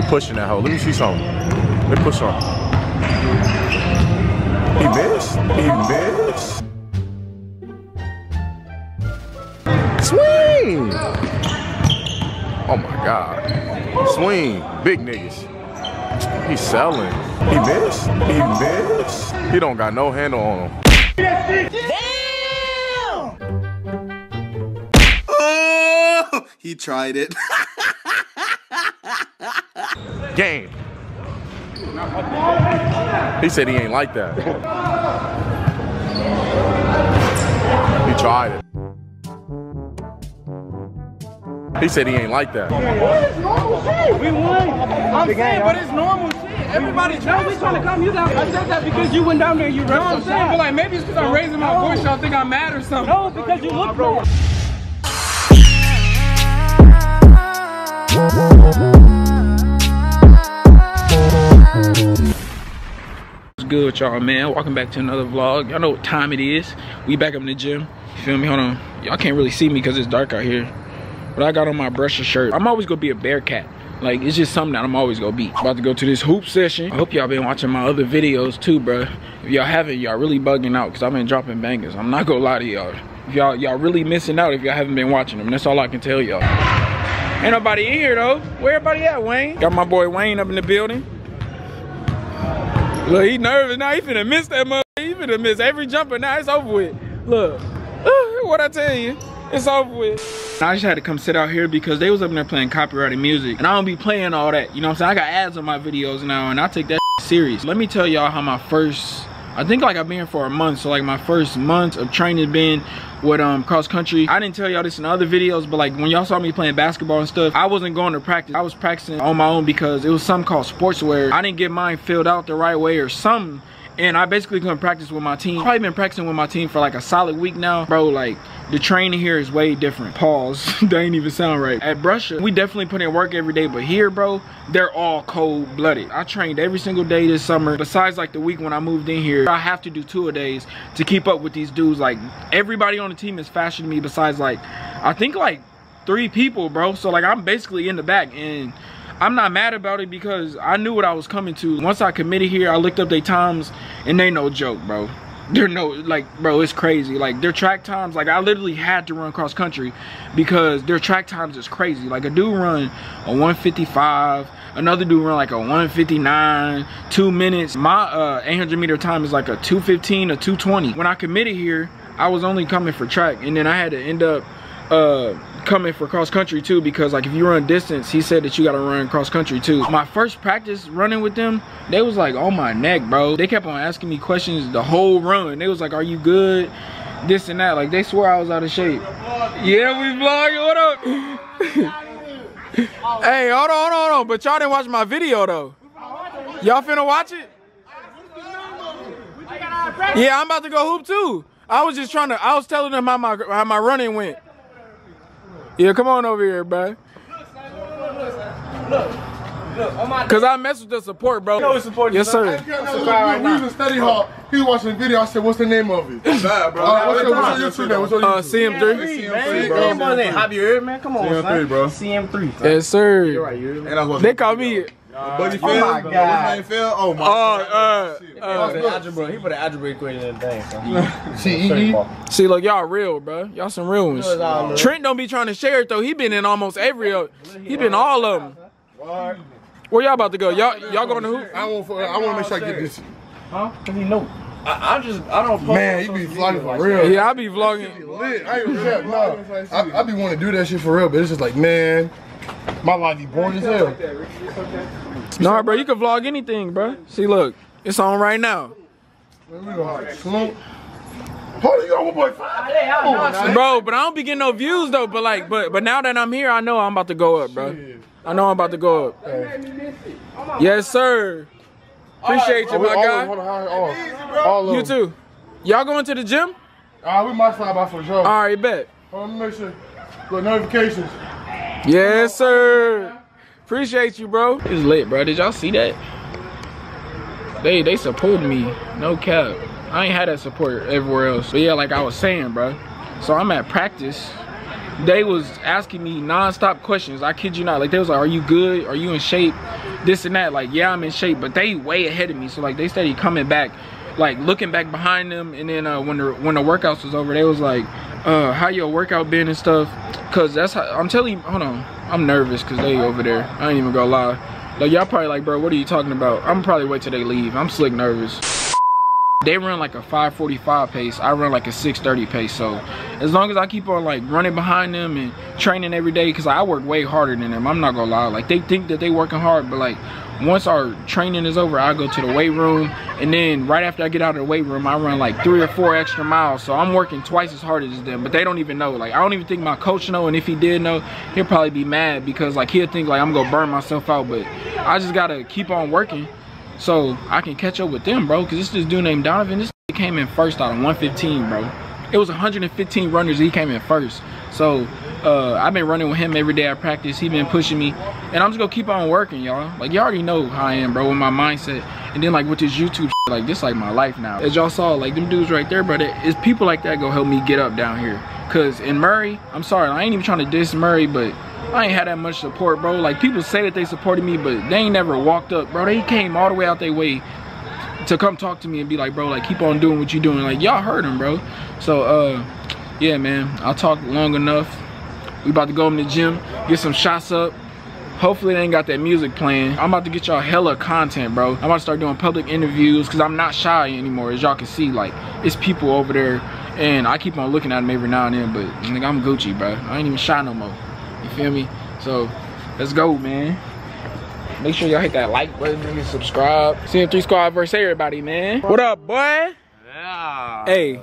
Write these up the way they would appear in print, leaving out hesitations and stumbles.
He pushing that hoe. Let me see something. Let me push on. He missed. He missed. Swing! Oh my God. Swing. Big niggas. He's selling. He missed. He missed. He don't got no handle on him. Damn! Oh! He tried it. Game. He said he ain't like that. He tried it. He said he ain't like that. What is normal shit? We won. I'm saying, but it's normal shit. Everybody trying to come. You guys, I said that because you went down there and you read some shit. I feel like maybe it's because I'm raising my voice. Y'all think I'm mad or something. No, it's because you look normal. What's good with y'all, man? Welcome back to another vlog. Y'all know what time it is. We back up in the gym. You feel me? Hold on. Y'all can't really see me because it's dark out here. But I got on my Brusher shirt. I'm always gonna be a Bearcat. Like, it's just something that I'm always gonna be. About to go to this hoop session. I hope y'all been watching my other videos too, bro. If y'all haven't, y'all really bugging out because I've been dropping bangers. I'm not gonna lie to y'all. If y'all really missing out if y'all haven't been watching them. That's all I can tell y'all. Ain't nobody in here though. Where everybody at, Wayne? Got my boy Wayne up in the building. Look, he nervous now. He finna miss that motherfucker. He finna miss every jumper. Now it's over with. Look, what I tell you, it's over with. I just had to come sit out here because they was up in there playing copyrighted music. And I don't be playing all that, you know what I'm saying? I got ads on my videos now and I take that serious. Let me tell y'all how my first, I think like I've been here for a month. So like my first month of training been with cross country. I didn't tell y'all this in other videos, but like when y'all saw me playing basketball and stuff, I wasn't going to practice. I was practicing on my own because it was something called sportswear. I didn't get mine filled out the right way or something. And I basically couldn't practice with my team. Probably been practicing with my team for like a solid week now. Bro, like the training here is way different. Pause, they ain't even sound right. At Brusher, we definitely put in work every day, but here, bro, they're all cold-blooded. I trained every single day this summer. Besides like the week when I moved in here, I have to do two-a-days to keep up with these dudes. Like everybody on the team is faster than me besides like, I think like 3 people, bro. So like I'm basically in the back and I'm not mad about it because I knew what I was coming to. Once I committed here, I looked up their times and they no joke, bro. They're no, like, bro, it's crazy. Like, their track times, like, I literally had to run cross country because their track times is crazy. Like, a dude run a 1:55, another dude run like a 1:59, 2 minutes. My 800 meter time is like a 2:15, a 2:20. When I committed here, I was only coming for track and then I had to end up coming for cross country too because like if you run distance he said that you gotta run cross country too. My first practice running with them, they was like on my neck, bro. They kept on asking me questions the whole run. They was like, are you good, this and that. Like they swore I was out of shape. Yeah, we vlogging. What up? Hey, hold on, but y'all didn't watch my video though. Y'all finna watch it? Yeah, I'm about to go hoop too. I was telling them how my running went. Yeah, come on over here, bro. Look. Cause I mess with the support, bro. You know support. Yes, sir. We was in study hall. He was watching the video. I said, "What's the name of it?" Bad, bro. What's your YouTube name? CM3. Bro. Name wasn't Javier, man. Come on, CM3, bro. CM3. Yes, sir. You're right, they call me. Buddy Phil, oh my God. Oh my God. He put an algebra equation in the thing. See, look, y'all real, bro. Y'all some real ones. Trent don't be trying to share it though. He been in almost every. He been all of them. Where y'all about to go? Y'all going to hoop? I want to make sure I get this. Huh? Cause he know. I don't. Man, you be vlogging for real. Yeah, I be vlogging. I be wanting to do that shit for real, but it's just like, man. My life be boring as hell. Nah, bro, you can vlog anything, bro. See, look, it's on right now. Bro, but I don't be getting no views though. But like, but now that I'm here, I know I'm about to go up, bro. I know I'm about to go up. Yes, sir. Appreciate you, my guy. You too. Y'all going to the gym? We might fly by for sure. All right, bet. Let me make sure. Got notifications. Yes, sir. Appreciate you, bro. It's lit, bro. Did y'all see that? They supported me. No cap. I ain't had that support everywhere else. But yeah, like I was saying, bro. So I'm at practice. They was asking me nonstop questions. I kid you not. Like they was like, are you good? Are you in shape? this and that. Like, yeah, I'm in shape, but they way ahead of me. So like, they steady coming back, like looking back behind them. And then when the workouts was over, they was like, how your workout been and stuff? Cause that's how, I'm telling you, hold on, I'm nervous cause they over there. I ain't even gonna lie. Like, y'all probably like, bro, what are you talking about? I'm probably wait till they leave. I'm slick nervous. They run like a 5:45 pace. I run like a 6:30 pace. So as long as I keep on like running behind them and training every day, because I work way harder than them. I'm not gonna lie. Like, they think that they working hard, but like once our training is over, I go to the weight room, and then right after I get out of the weight room, I run like 3 or 4 extra miles. So I'm working twice as hard as them, but they don't even know. Like, I don't even think my coach know, and if he did know, he'll probably be mad because like he'll think like I'm gonna burn myself out. But I just gotta keep on working so I can catch up with them, bro. Cause this dude named Donovan, this came in first out of 115, bro. It was 115 runners, he came in first. So I've been running with him every day at practice. He been pushing me, and I'm just gonna keep on working, y'all. Like, y'all already know how I am, bro, with my mindset. And then like with this YouTube shit, like this like my life now. As y'all saw, like them dudes right there, bro, it's people like that gonna help me get up down here. Cause in Murray, I'm sorry, I ain't even trying to diss Murray, but I ain't had that much support, bro. Like, people say that they supported me, but they ain't never walked up, bro. They came all the way out their way to come talk to me and be like, bro, like, keep on doing what you doing. Like, y'all heard them, bro. So, yeah, man, I'll talk long enough. We about to go in the gym, get some shots up. Hopefully they ain't got that music playing. I'm about to get y'all hella content, bro. I'm about to start doing public interviews because I'm not shy anymore. As y'all can see, like, it's people over there, and I keep on looking at them every now and then, but nigga, I'm Gucci, bro. I ain't even shy no more. You feel me? So let's go, man. Make sure y'all hit that like button and subscribe. CM3 Squad versus everybody, man. What up, boy? Yeah. Hey,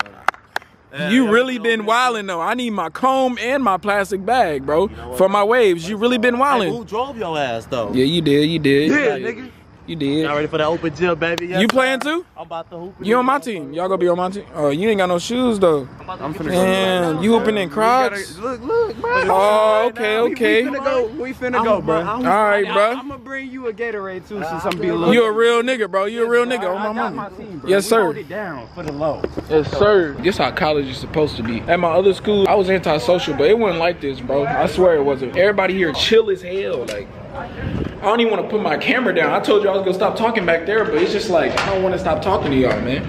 yeah, you really been wildin' though. I need my comb and my plastic bag, bro, you know, for my waves. You really been wildin'. Hey, who drove your ass though? Yeah, you did. You did. Yeah, nigga. You did. Y'all ready for that open gym, baby? Yes, you playing too? I'm about to hoop. You on my team. Y'all gonna be on my team? Oh, you ain't got no shoes though. I'm finna go. Damn, you hooping in Crocs? Look, man. Oh, okay, okay. We finna go, bro. All right, bro. I'm gonna bring you a Gatorade too, since I'm being low. You a real nigga, bro. You a real nigga on my money. Yes, sir. Hold it down for the low. Yes, sir. This how college is supposed to be. At my other school, I was antisocial, but it wasn't like this, bro. I swear it wasn't. Everybody here chill as hell, like. I don't even want to put my camera down. I told you I was going to stop talking back there, but it's just like, I don't want to stop talking to y'all, man.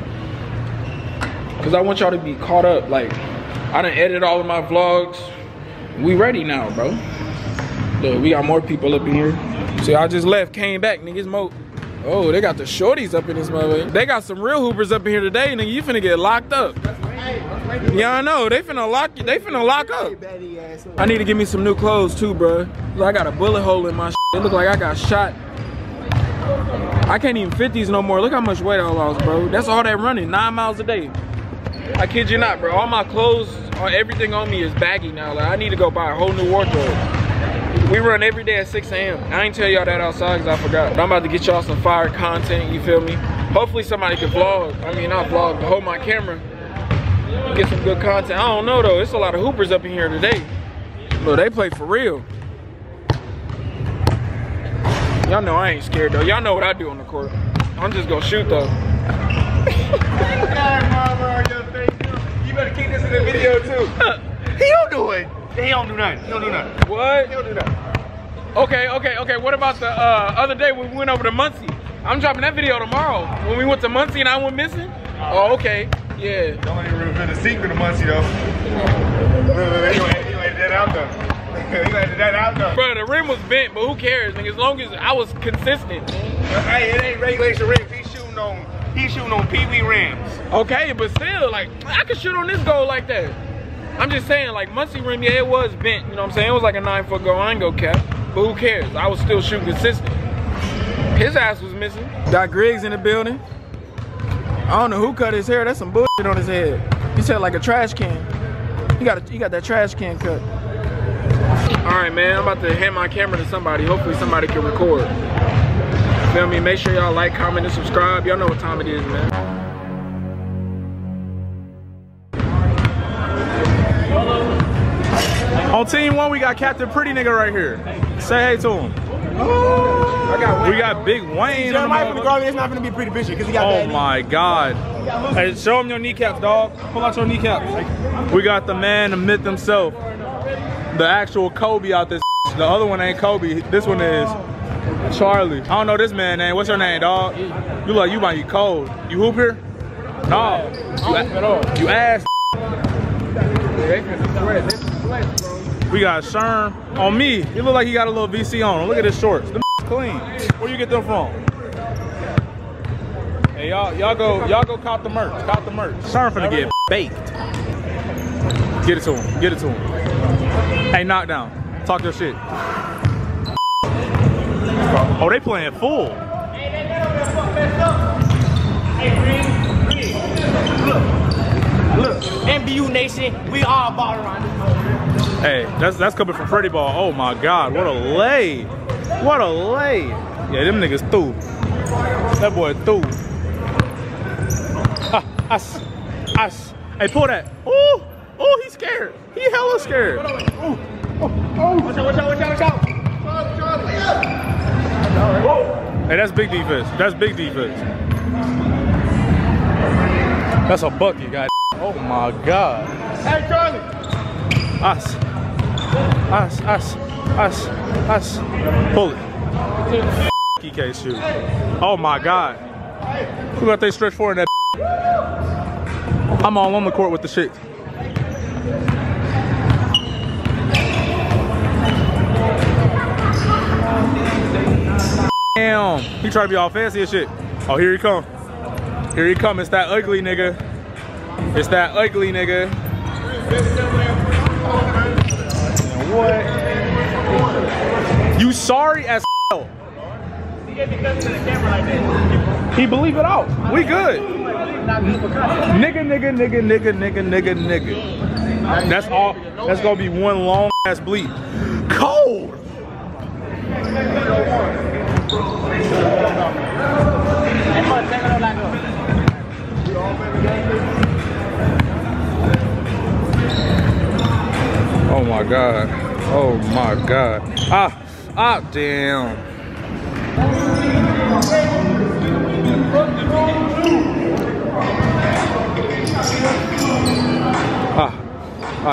Because I want y'all to be caught up. Like, I done edit all of my vlogs. We ready now, bro. Look, we got more people up in here. See, I just left, came back, niggas. Oh, they got the shorties up in this motherfucker. They got some real hoopers up in here today, nigga. You finna get locked up. Y'all know, they finna lock you. They finna lock up. I need to give me some new clothes too, bro. I got a bullet hole in my shit. It look like I got shot. I can't even fit these no more. Look how much weight I lost, bro. That's all that running, 9 miles a day. I kid you not, bro. All my clothes, everything on me is baggy now. Like, I need to go buy a whole new wardrobe. We run every day at 6 a.m. I ain't tell y'all that outside because I forgot. But I'm about to get y'all some fire content, you feel me? Hopefully somebody can vlog. I mean, not vlog, but hold my camera. Get some good content. I don't know though. It's a lot of hoopers up in here today. But they play for real. Y'all know I ain't scared though. Y'all know what I do on the court. I'm just gonna shoot though. You better keep this in the video too. He don't do it. He don't do nothing. He don't do nothing. What? He don't do nothing. Okay. What about the other day when we went over to Muncie? I'm dropping that video tomorrow. When we went to Muncie and I went missing? Oh, okay. Yeah. Don't even reveal the secret of Muncie though. You ain't that out though. You ain't that out though. Bro, the rim was bent, but who cares? Like, as long as I was consistent. Hey, it ain't regulation rims. He's shooting on Pee-wee rims. Okay, but still, like, I could shoot on this goal like that. I'm just saying, like, Muncie rim, yeah, it was bent. You know what I'm saying? It was like a 9-foot goal. I ain't go cap. But who cares? I was still shooting consistent. His ass was missing. Doc Griggs in the building. I don't know who cut his hair. That's some bullshit on his head. He said like a trash can. He got that trash can cut. All right, man. I'm about to hand my camera to somebody. Hopefully somebody can record. Feel me? Make sure y'all like, comment, and subscribe. Y'all know what time it is, man. On team one, we got Captain Pretty Nigga right here. Say hey to him. Ooh. We got Big Wayne. Jeremiah from the Garvey, it's not going to be pretty picture because he got bad knees. Oh my God. Hey, show him your kneecaps, dog. Pull out your kneecaps. We got the man, the myth himself. The actual Kobe out this. The other one ain't Kobe. This one is. Charlie. I don't know this man's name. What's your name, dog? You look like you might be cold. You hoop here? No. You ass. We got Sherm on me. He look like he got a little VC on him. Look at his shorts. Them clean. Where you get them from? Hey, y'all go cop the merch. Cop the merch. Sherm finna get baked. Get it to him. Get it to him. Hey, knockdown. Talk your shit. Oh, they playing full. Hey, they messed up. Hey, look, MBU Nation, we all ball around this moment. Hey, that's coming from Freddie Ball. Oh my God, what a lay. What a lay. Yeah, them niggas threw. That boy threw. Hey, pull that. Ooh, ooh, he's scared. He hella scared. Ooh, oh. Watch out, watch out, watch out, watch out. Hey, that's big defense. That's big defense. That's a bucket, guys. Oh my God. Hey, Charlie. Us. Pull it. PK shoot. Oh my God. Who got they stretch four in that? I'm on the court with the shit. Damn, he try to be all fancy and shit. Oh, here he come. Here he come. It's that ugly nigga. It's that ugly nigga. What? You sorry as hell. He believe it all. We good. Nigga. That's all. That's gonna be one long ass bleed. Cold. Oh my God. Oh my God. Ah, damn.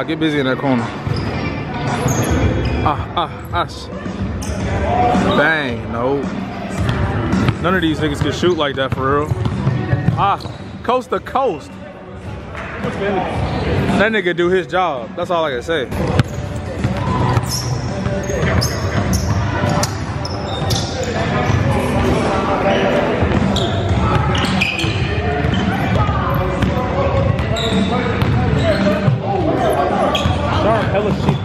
Get busy in that corner. Dang, no. None of these niggas can shoot like that for real. Coast to coast. That nigga do his job. That's all I can say. Sherm hella shitty.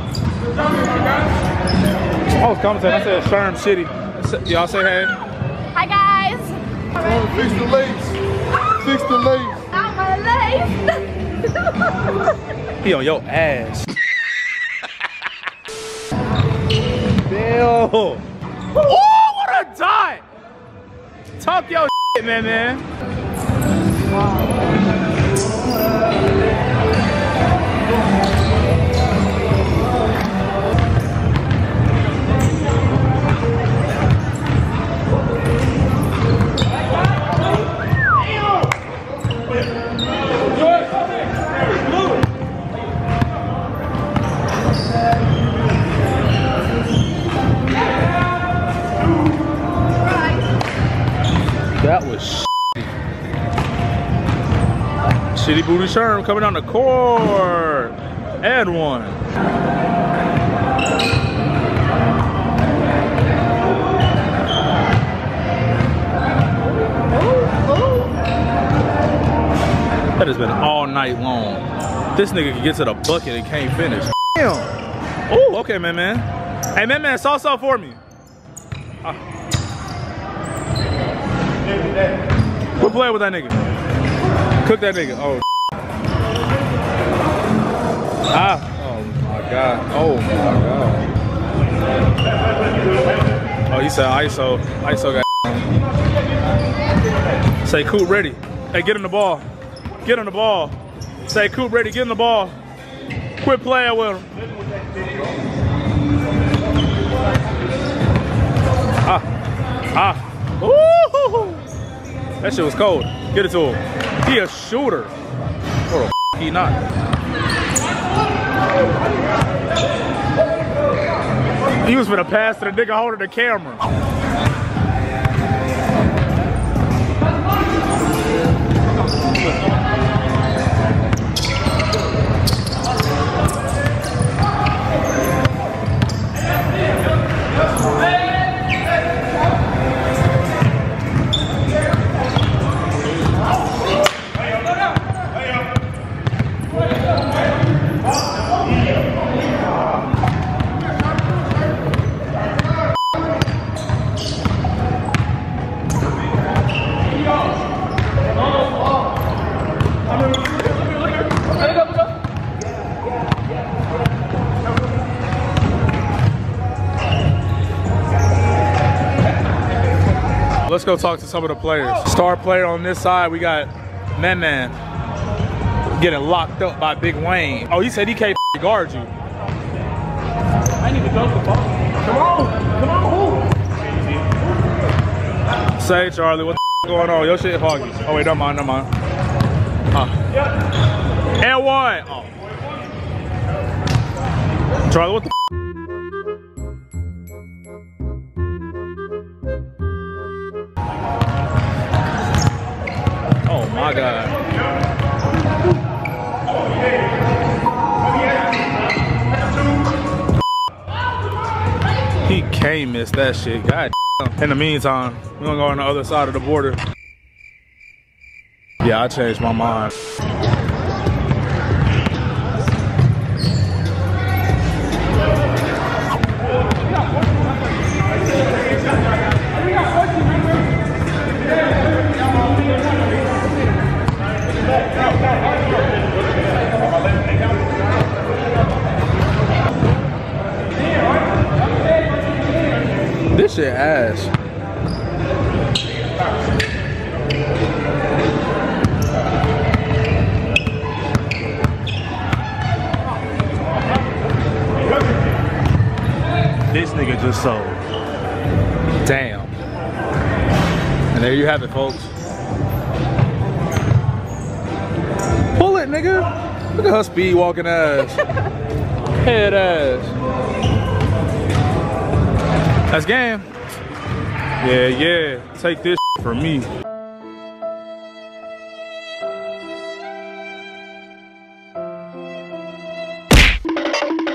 I was commenting. I said Sherm shitty. Y'all say hey. Hi guys. Fix the legs. Fix the legs. Not my legs. He on your ass. Damn. Oh, what a dot. Talk your shit, man. That was shitty. Shitty booty Sherm coming down the court. And one. That has been all night long. This nigga can get to the bucket and can't finish. Damn. Oh, okay, man. Hey, man, sauce out for me. We're playing with that nigga. Cook that nigga. Oh. Oh my God. Oh my God. Oh, he said ISO. ISO got. Say Coop ready. Hey, get him the ball. Get him the ball. Say Coop ready. Get him the ball. Quit playing with him. Ooh. That shit was cold. Get it to him. He a shooter. Or the f he not. He was gonna pass to the nigga holding the camera. Let's go talk to some of the players. Star player on this side, we got Man getting locked up by Big Wayne. Oh, he said he can't guard you. I need to dunk the ball. Come on, who? Say, Charlie, what the going on? Your shit foggy. Oh, wait, don't mind. And one. Oh. Charlie, what the my God. He can't miss that shit. God damn. In the meantime, we're gonna go on the other side of the border. Yeah, I changed my mind. This shit ass. This nigga just sold. Damn. And there you have it, folks. Pull it, nigga. Look at her speed walking ass. Head ass. That's game. Yeah. Take this from me.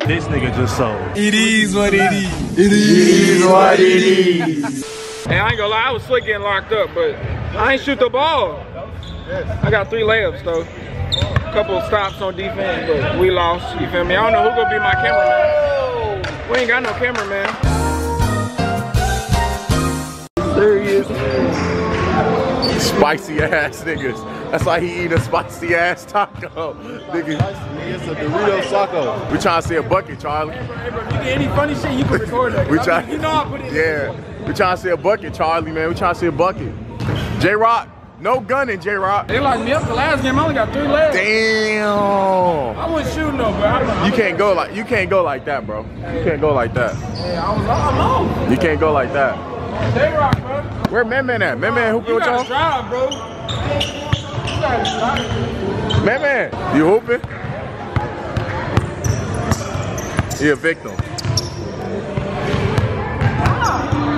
This nigga just sold. It is what it is. It is what it is. And I ain't gonna lie, I was slick getting locked up, but I ain't shoot the ball. I got 3 layups though. A couple of stops on defense, but we lost. You feel me? I don't know who gonna be my cameraman. We ain't got no cameraman. Spicy ass niggas. That's why he eat a spicy ass taco. Nigga. It's a Dorito taco. We trying to see a bucket, Charlie. Hey bro, if you get any funny shit, you can record that. You know I put it in. Yeah. We trying to see a bucket, Charlie, man. We trying to see a bucket. J-Rock. No gunning, J-Rock. They locked me up the last game. I only got 3 left. Damn. I wasn't shooting though, bro. You can't go like that, bro. Hey. You can't go like that. Yeah, I'm on. You can't go like that. J-Rock, bro. Where Man at? Man hooping with y'all? You gotta drive, bro. Man, you hooping? He a victim.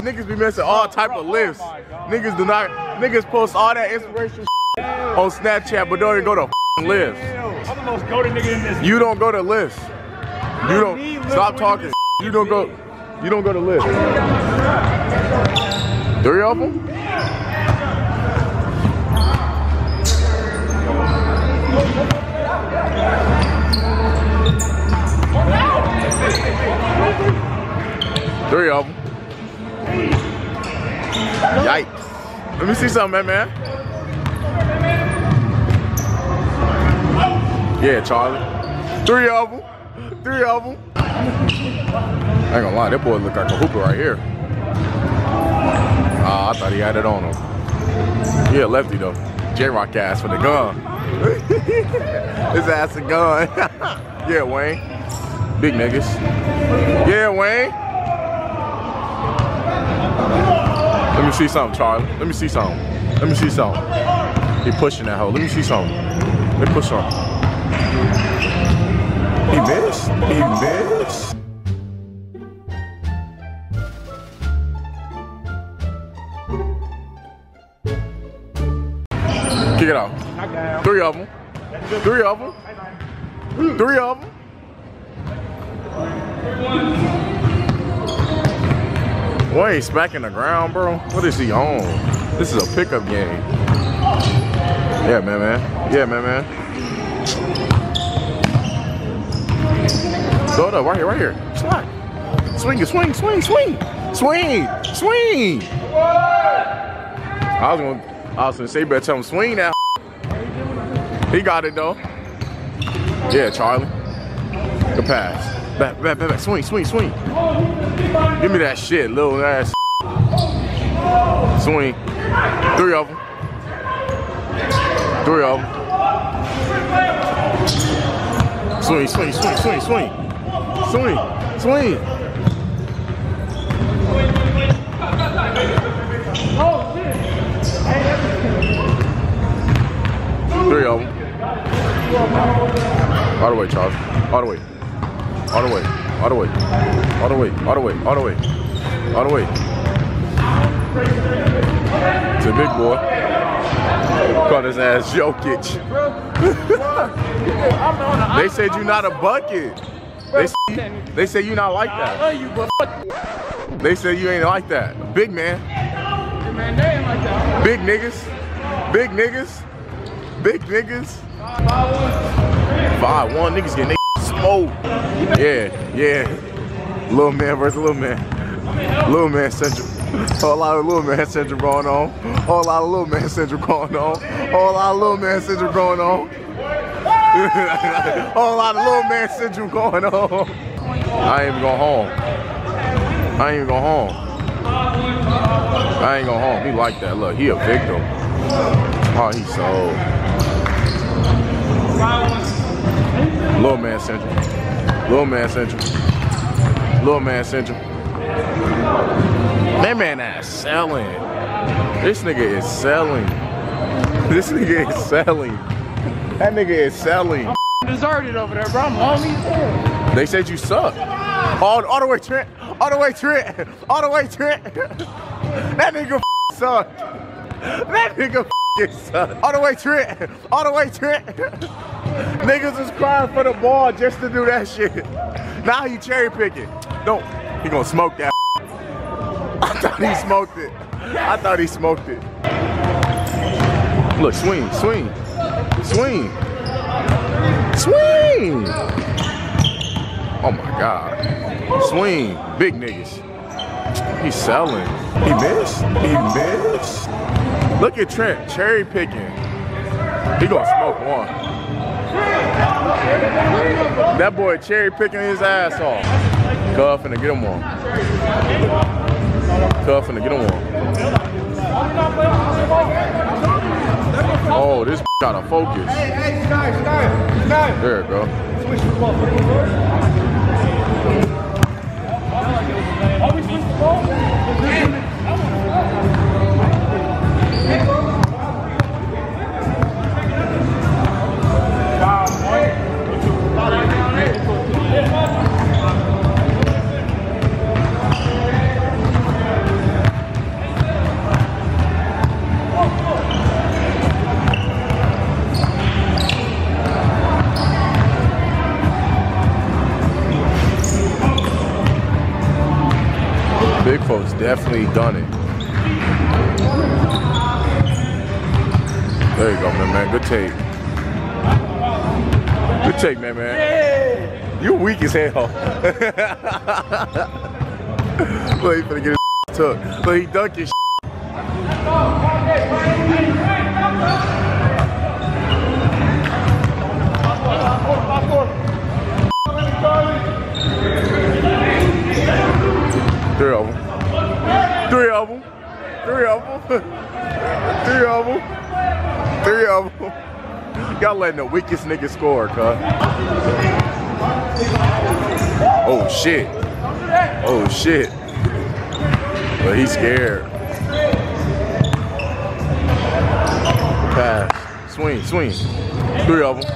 Niggas be missing all type of lifts. Niggas post all that inspirational shit on Snapchat, but don't even go to lifts. I'm the most goated nigga in this. You don't go to lifts. You don't. Stop talking. You don't go to lifts. 3 of them? Yeah. 3 of them. Yikes. Let me see something, man. Yeah, Charlie. 3 of them. 3 of them. I ain't gonna lie, that boy look like a hooper right here. I thought he had it on him. Yeah, lefty though. J-Rock ass for the gun. His ass a gun. Yeah, Wayne. Big niggas. Yeah, Wayne. Let me see something, Charlie. Let me see something. Let me see something. He pushing that hoe. Let me see something. Let me push on. He missed. He missed. Kick it out. 3 of them. 3 of them. 3 of them. Boy, he's smacking the ground, bro. What is he on? This is a pickup game. Yeah, man. Yeah, man. Go up, right here. Slide. Swing. I was gonna say, better tell him swing that. He got it though. Yeah, Charlie. Good pass. Back. Swing. Give me that shit, little ass. Swing. Three of them. Swing. Three of them. All the way, Charles. All the way. It's a big boy. Called his ass Jokic. They said you not a bucket. They say you not like that. I love you, but they say you ain't like that. Big man. Big niggas. Big niggas. 5-1 niggas getting smoked. Yeah. Little man versus little man. Little man central. Whole lot of little man syndrome going on. Whole lot of little man syndrome going on. I ain't even going home. He like that. Look, he a victim. Oh, he sold. Little man syndrome. That man ass selling. This nigga is selling. That nigga is selling. I'm deserted over there, bro. I'm lonely. They said you suck. All the way, Trent. That nigga sucked. All the way, Trent. Niggas was crying for the ball just to do that shit. Now he cherry picking. Don't. He gonna smoke that. I thought he smoked it. Look, swing. Oh my God. Swing. Big niggas. He's selling. He missed. Look at Trent cherry picking. He gonna smoke one. That boy cherry picking his ass off. Cuffing to get him one. Oh, this gotta focus. There it go. Big folks definitely done it. There you go, man. Good take, man. Yeah. You weak as hell. Look, he finna get his took. Look, he dunked his. Three of them. Y'all letting the weakest nigga score, cuz. Oh shit. But he's scared. Pass. Swing. Three of them.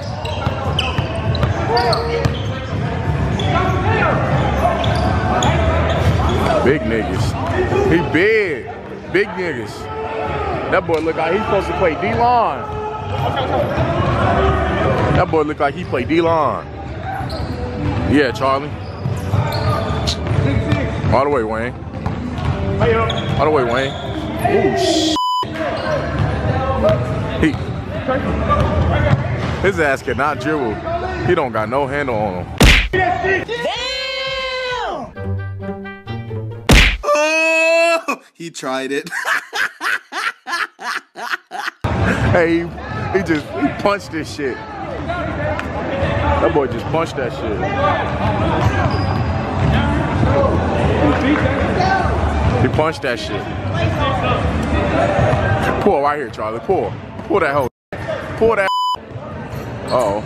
Big niggas. He big. Big niggas. That boy look like he's supposed to play D-line. That boy look like he played D-line. Yeah, Charlie. All the way, Wayne. Ooh, shit. His ass cannot dribble. He don't got no handle on him. He tried it. Hey, he punched this shit. That boy just punched that shit. He punched that shit. Pull right here, Charlie. Pull. Pull that hoe. Pull that. Uh-oh.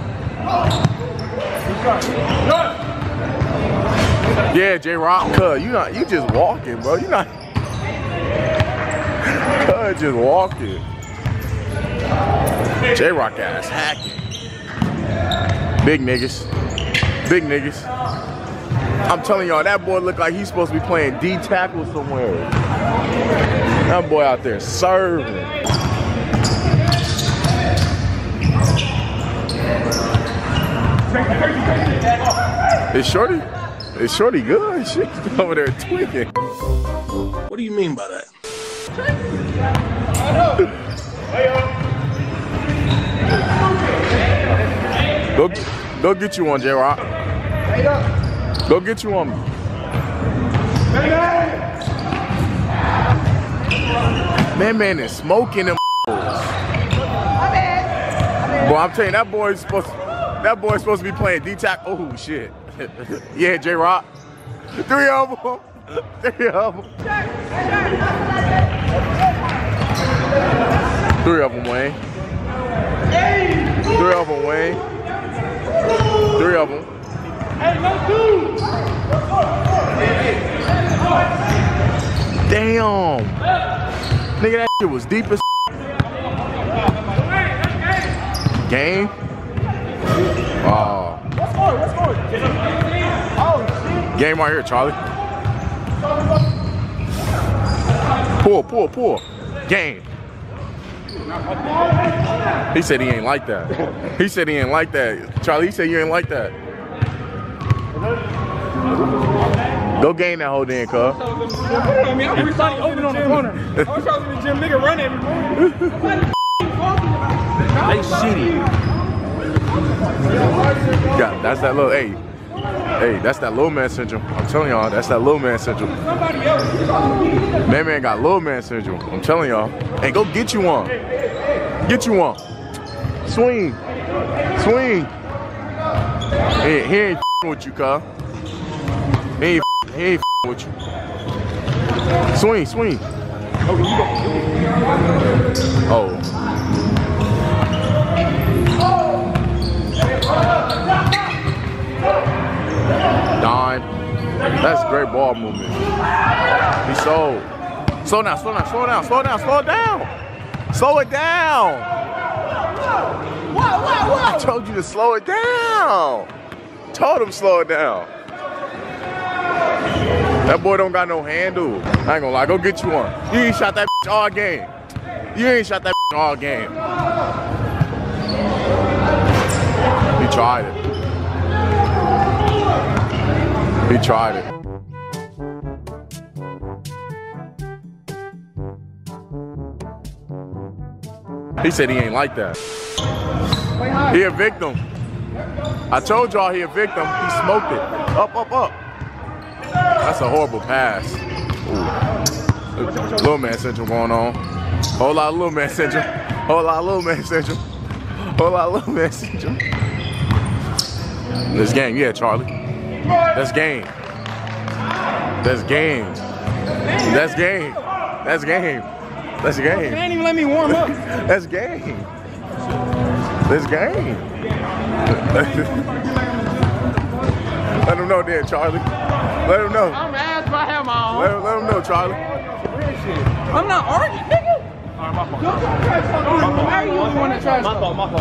Yeah, J-Rock. Cuz, you just walking, bro. You not. Cuz just walking. J-Rock ass hacking. Big niggas. Big niggas. I'm telling y'all, that boy look like he's supposed to be playing D tackle somewhere. That boy out there serving. Is Shorty good? Shit, over there tweaking. What do you mean by that? Go get you one, J-Rock. Go get you one. Man is smoking them. Boy, I'm telling you, that boy's supposed to be playing D-tackle. Oh shit. Yeah, J-Rock. Three of them, Wayne. Three of them. Hey, no dude! Damn! Nigga, that shit was deep as game? Oh. Game right here, Charlie. Pull. Game. He said he ain't like that. He said he ain't like that. Charlie, he said you ain't like that. Go gain that whole damn car. I mean, I'm recently open on the corner. I was trying to be the gym nigga running. They shitty. Yeah, that's that little, hey. Hey, that's that little man syndrome. I'm telling y'all, that's that little man syndrome. Man got little man syndrome. I'm telling y'all. Hey, go get you one. Get you one. Swing. Hey, he ain't f***ing with you, cuz. He ain't f***ing with you. Swing. Oh. Dime. That's great ball movement. He sold. Slow down. Slow it down. Whoa. I told you to slow it down. Told him slow it down. That boy don't got no handle. I ain't gonna lie. Go get you one. You ain't shot that all game. He tried it. He tried it. He said he ain't like that. He a victim. I told y'all he a victim. He smoked it. Up. That's a horrible pass. Ooh. Little man syndrome going on. Whole lot of little man syndrome. This game, yeah, Charlie. That's game. You can't even let me warm up. That's game. Let him know then, Charlie. Let him know. I'm ass by him all. Let him know, Charlie. I'm not arguing, nigga. All right, my fault. Why are you the one that tries? My fault. What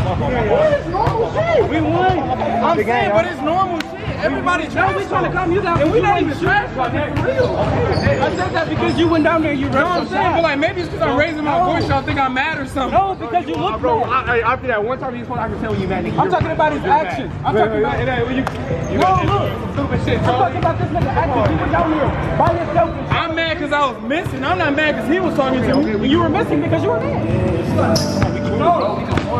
is normal shit? We won. I'm saying, but it's normal shit. Everybody trash. We trying to come you down, and we not even trash like that. Real. I said that because you went down there and you ran. I'm saying, but like maybe it's because I'm raising my voice. Y'all think I'm mad or something? No, it's because you look. Bro, after that one time, I can tell when you mad. I'm talking about his actions. I'm talking about you. No, look. Stupid shit. I'm talking about this nigga actions. You went down there by yourself. I'm mad because I was missing. I'm not mad because he was talking to me. You were missing because you were mad.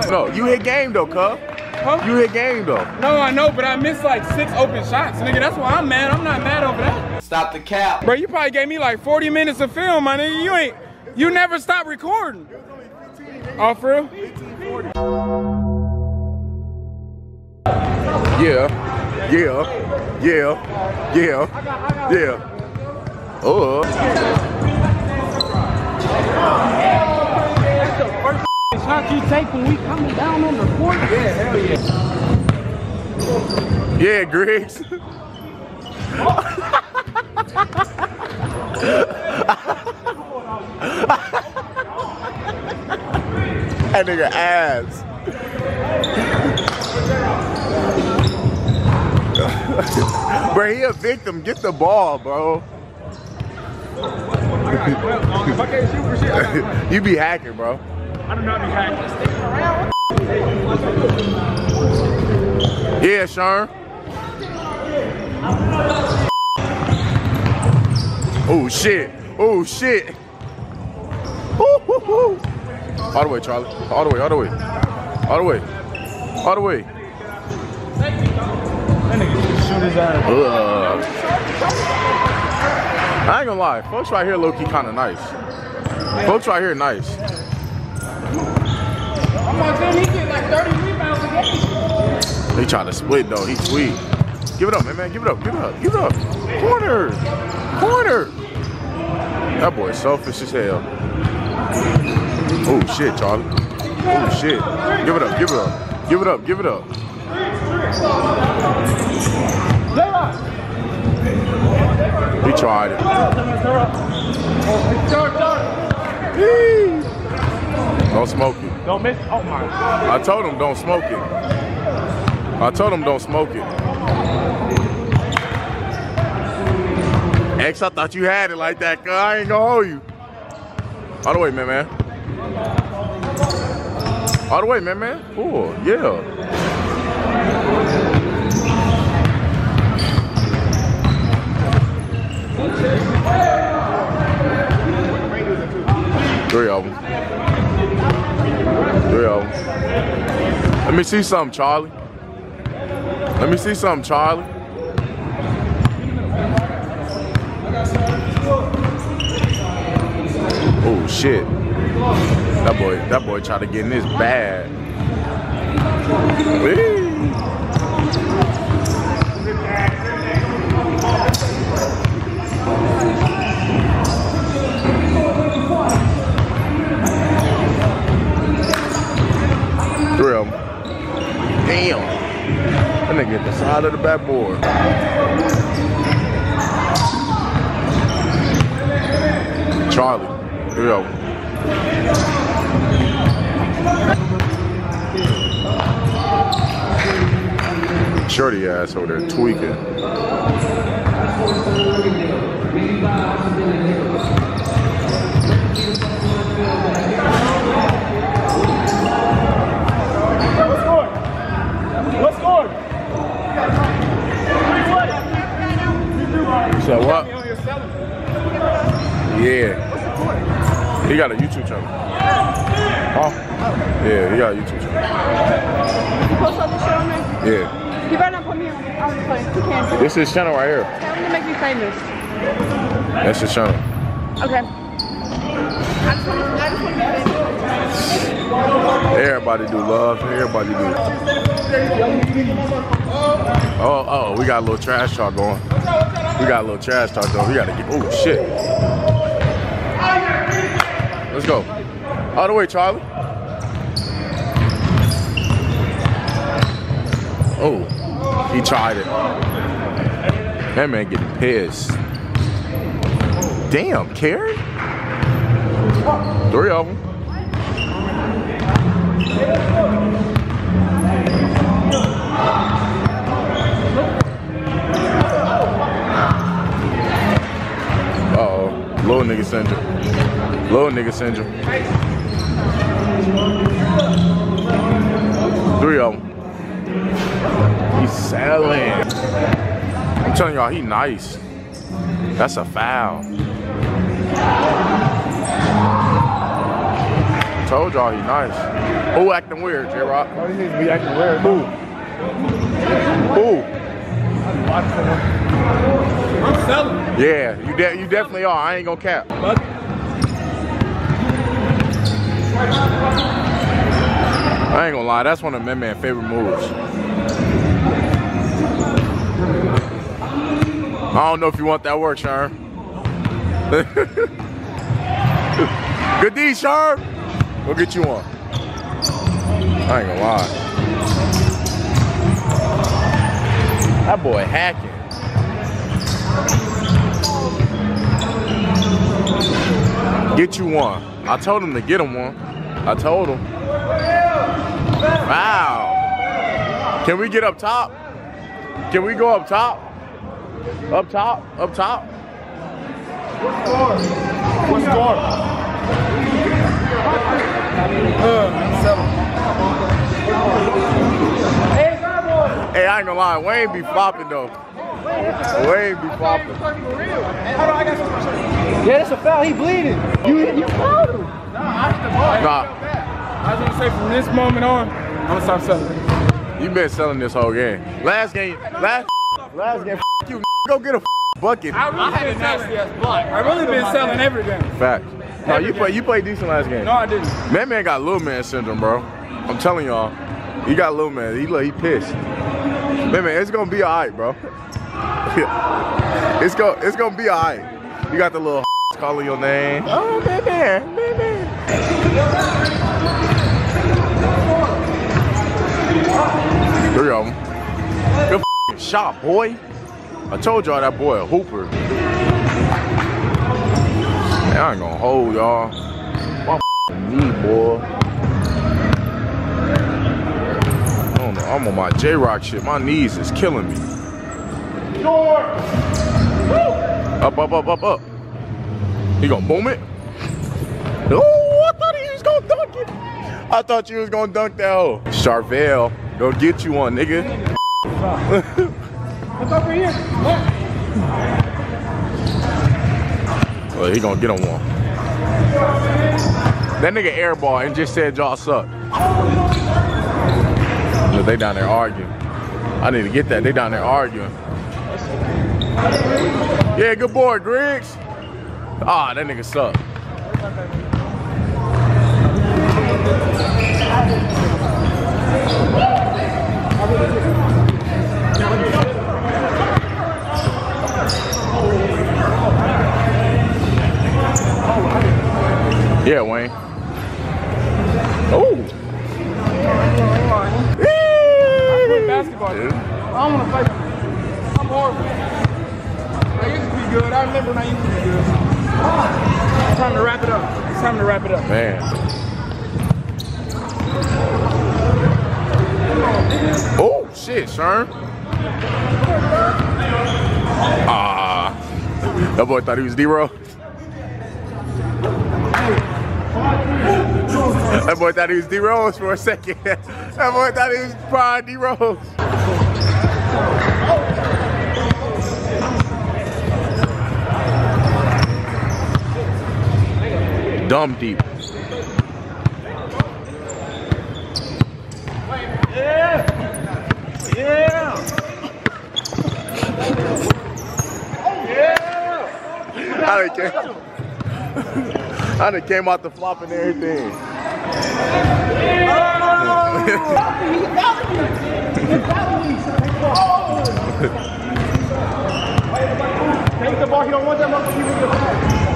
No, you hit game though, cub. Huh? You hit game though. No, I know, but I missed like 6 open shots, nigga. That's why I'm mad. I'm not mad over that. Stop the cap. Bro, you probably gave me like 40 minutes of film, my nigga. You never stopped recording. It was only 15. Oh, for real? 1540. Yeah. shot you take when we coming down on the court? Yeah, hell yeah. Yeah, Griggs. That nigga ass. Bro, he a victim. Get the ball, bro. If I can't shoot for shit, I got you be hacking, bro. I do not be hacking. Yeah, Sean. Oh shit. Oh shit. Woo-hoo-hoo. All the way, Charlie. All the way, all the way. All the way. All the way. That nigga shoot his ass. I ain't gonna lie, folks right here low-key kinda nice. Folks right here nice. I'm on him, he get like 30 rebounds a game. He trying to split though, he tweet. Give it up, man, give it up, give it up, give it up. Corner! Corner! That boy's selfish as hell. Oh shit, Charlie. Oh shit. Give it up, give it up. Give it up, give it up. We tried it. Don't smoke it. Don't miss. Oh my God. I told him don't smoke it. I told him don't smoke it. X, I thought you had it like that, cuz I ain't gonna hold you. All the way, man, man. All the way, man, man. Cool, yeah. Three of them. Three of them. Let me see something, Charlie. Let me see something, Charlie. Oh shit. That boy tried to get in this bad. Drill. Damn. That nigga hit the side of the backboard. Charlie. Here we go. Shorty ass over there tweaking. What scored? You said what? Yeah. He got a YouTube channel. Huh? Yeah, he got a YouTube channel. You post all this shit on there? Yeah. You better not put me on the play. You can't. This is his channel right here. Tell him to make me famous. That's his channel. Okay. I just want to be famous. Everybody do love. Everybody do. Oh, oh, we got a little trash talk going. We got a little trash talk going. We gotta get. Oh shit. Let's go. All the way, Charlie. Oh, he tried it. That man getting pissed. Damn, Carrie? Three of them. Uh-oh. Little nigga syndrome. Little nigga syndrome. Three of them. He's selling. I'm telling y'all, he nice. That's a foul. Told y'all he nice. Who acting weird, J-Rock? Oh, he needs to be acting weird. Who? I'm selling. Yeah, you definitely are. I ain't gonna cap. I ain't gonna lie, that's one of my man's favorite moves. I don't know if you want that work, Sharp. Good D, Sharp. We'll get you one. I ain't gonna lie. That boy hacking. Get you one. I told him to get him one. I told him. Wow. Can we get up top? Can we go up top? Up top? Up top? What score? What score? Hey, I ain't gonna lie. Wayne be flopping though. Wayne be flopping. Yeah, that's a foul. He bleeding. You fouled him. Nah. I was gonna say from this moment on, I'm gonna stop selling. You been selling this whole game. Last game. F you. Go get a bucket. I had a nasty ass block. I really been selling everything. Facts. No, you played decent last game. No, I didn't. That man got little man syndrome, bro. I'm telling y'all, he got little man. He pissed. Man, it's gonna be alright, bro. it's gonna be alright. You got the little calling your name. Oh, man. Three of them. Good f***ing shot, boy. I told y'all that boy a hooper. Man, I ain't gonna hold y'all. My f***ing knee, boy. I don't know, I'm on my J-Rock shit. My knees is killing me. Up. You gonna boom it? Oh, I thought he was gonna dunk it. I thought you was gonna dunk that hoe. Charvel, go get you one, nigga. What's up for you? What? Well, he gonna get on one. That nigga airball and just said y'all suck. But they down there arguing. I need to get that. They down there arguing. Yeah, good boy, Griggs. Ah, that nigga suck. Yeah, Wayne. Oh! Yeah. I play basketball. Dude. I don't want to play. I'm horrible. I used to be good. I remember when I used to be good. It's time to wrap it up. It's time to wrap it up. Man. Oh, shit, Sherm. Ah. That boy thought he was D-Row. That boy thought he was D-Rose for a second. That boy thought he was prime D-Rose. Dumb deep. Yeah! Yeah! Yeah! I don't care. I done came out the flop and everything.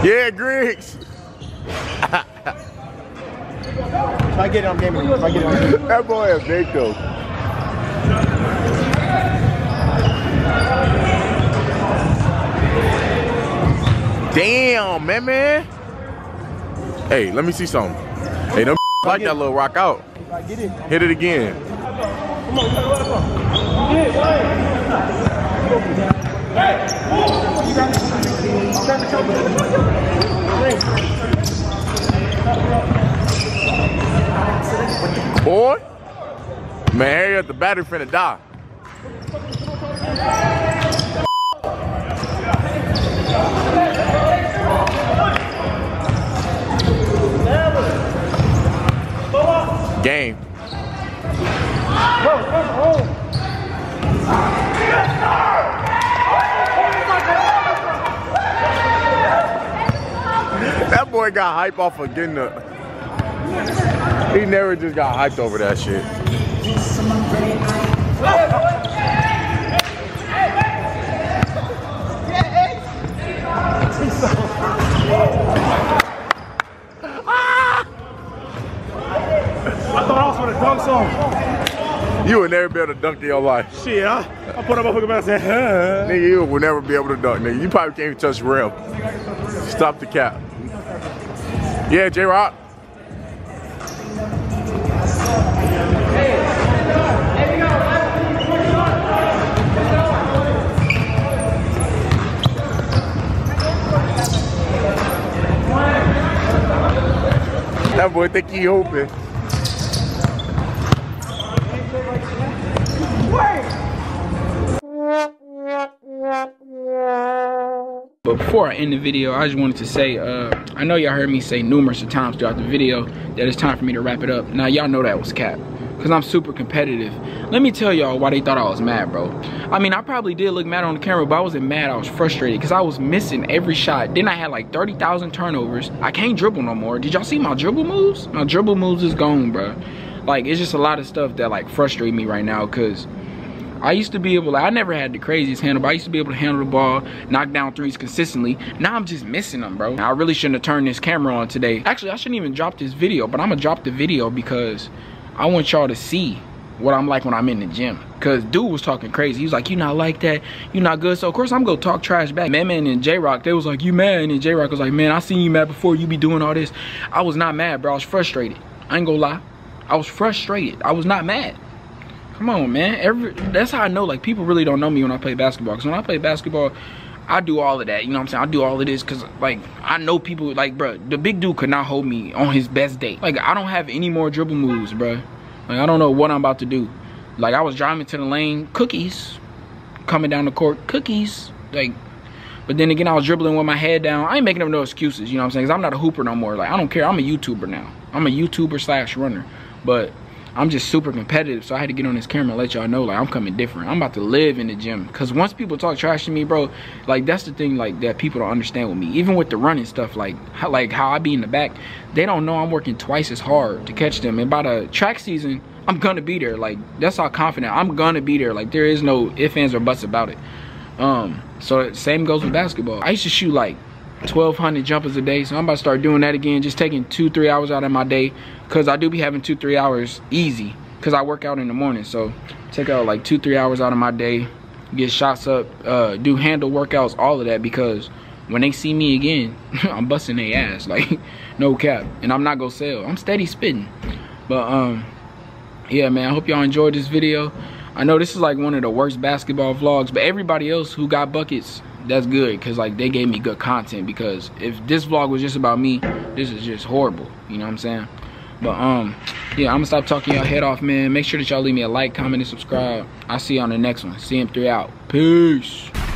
Yeah, Griggs. If I get it, I'm gaming. If I get it, I'm gaming. That boy is big though. Damn, man. Hey, let me see something. Hey, them like that little rock out. Hit it again. Come on, come on. Boy, man, Harry at the battery finna die. Game. That boy got hype off of getting up. He never just got hyped over that shit. song. You would never be able to dunk in your life. Shit, I put up my fucking back and said, huh? Nigga, you would never be able to dunk, nigga. You probably can't even touch the rim. Stop the cap. Yeah, J-Rock. That boy think he open. But before I end the video, I just wanted to say, I know y'all heard me say numerous of times throughout the video that it's time for me to wrap it up. Now y'all know that was cap, because I'm super competitive. Let me tell y'all why they thought I was mad, bro. I mean, I probably did look mad on the camera, but I wasn't mad, I was frustrated, because I was missing every shot. Then I had like 30,000 turnovers. I can't dribble no more. Did y'all see my dribble moves? My dribble moves is gone, bro. Like, it's just a lot of stuff that like frustrate me right now, because I used to be able to, I never had the craziest handle, but I used to be able to handle the ball, knock down threes consistently. Now I'm just missing them, bro. Now, I really shouldn't have turned this camera on today. Actually, I shouldn't even drop this video, but I'm gonna drop the video because I want y'all to see what I'm like when I'm in the gym. Cause dude was talking crazy. He was like, you not like that, you not good. So of course I'm gonna talk trash back. Man and J-Rock, they was like, you mad? And then J-Rock was like, man, I seen you mad before, you be doing all this. I was not mad, bro, I was frustrated. I ain't gonna lie. I was frustrated, I was not mad. Come on, man, that's how I know, like, people really don't know me when I play basketball. Cause when I play basketball, I do all of that, you know what I'm saying? I do all of this because, like, I know people, like, bro, the big dude could not hold me on his best day. Like, I don't have any more dribble moves, bro. Like, I don't know what I'm about to do. Like, I was driving to the lane, cookies. Coming down the court, cookies. Like, but then again, I was dribbling with my head down. I ain't making up no excuses, you know what I'm saying? Because I'm not a hooper no more. Like, I don't care, I'm a YouTuber now. I'm a YouTuber / runner. But I'm just super competitive, so I had to get on this camera and let y'all know, like, I'm coming different. I'm about to live in the gym, because once people talk trash to me, bro, like, that's the thing, like, that people don't understand with me. Even with the running stuff, like how I be in the back, they don't know I'm working twice as hard to catch them. And by the track season, I'm gonna be there. Like, that's how confident I'm gonna be there. Like, there is no ifs, ands, or buts about it. So same goes with basketball. I used to shoot like 1,200 jumpers a day, so I'm about to start doing that again, just taking 2-3 hours out of my day, because I do be having 2-3 hours easy, because I work out in the morning. So take out like 2-3 hours out of my day, get shots up, do handle workouts, all of that, because when they see me again, I'm busting their ass, like, no cap. And I'm not gonna sell, I'm steady spitting. But yeah, man, I hope y'all enjoyed this video. I know this is like one of the worst basketball vlogs, but everybody else who got buckets, that's good, because like, they gave me good content. Because if this vlog was just about me, this is just horrible, you know what I'm saying? But yeah, I'm gonna stop talking y'all head off, man. Make sure that y'all leave me a like, comment, and subscribe. I'll see you on the next one. CM3 out. Peace.